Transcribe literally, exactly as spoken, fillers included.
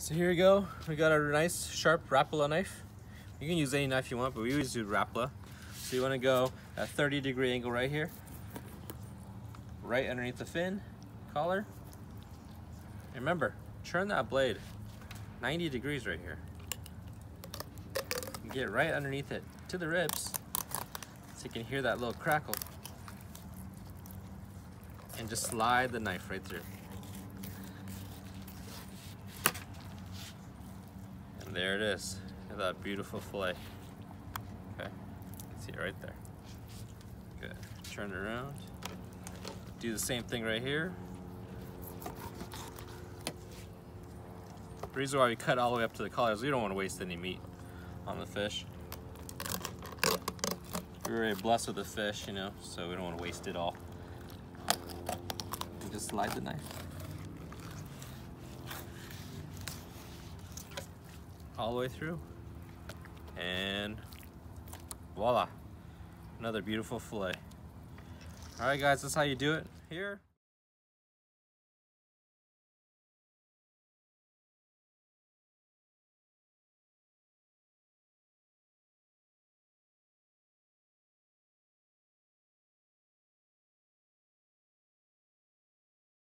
So here we go. We got our nice sharp Rapala knife. You can use any knife you want, but we always do Rapala. So you want to go at thirty degree angle right here, right underneath the fin, collar. And remember, turn that blade ninety degrees right here. You get right underneath it to the ribs, so you can hear that little crackle. And just slide the knife right through. And there it is. Look at that beautiful fillet. Okay, you can see it right there. Good. Turn it around. Do the same thing right here. The reason why we cut all the way up to the collar is we don't want to waste any meat on the fish. We were already blessed with the fish, you know, so we don't want to waste it all. Just slide the knife all the way through, and voila, another beautiful fillet. All right guys, that's how you do it here.